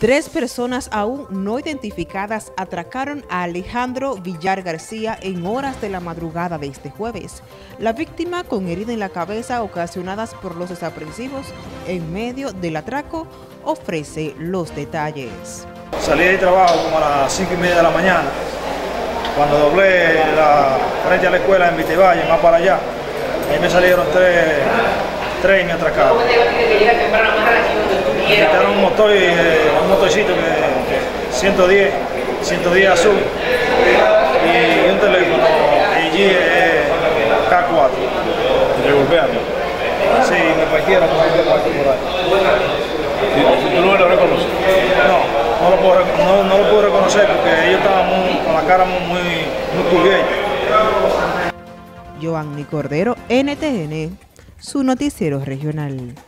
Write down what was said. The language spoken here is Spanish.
Tres personas aún no identificadas atracaron a Alejandro Villar García en horas de la madrugada de este jueves. La víctima, con herida en la cabeza ocasionadas por los desaprensivos en medio del atraco, ofrece los detalles. Salí de trabajo como a las 5:30 de la mañana, cuando doblé frente a la escuela en Vitevalle, más para allá. Ahí me salieron tres y me atracaron. Me quitaron un motor y un motorcito que 110 azul y un teléfono LG K4. ¿Te golpearon? Sí, me partieron por ahí. ¿Tú no lo reconoces? No lo puedo reconocer porque ellos estaban con la cara muy turgueña. Joanny Cordero, NTN, su noticiero regional.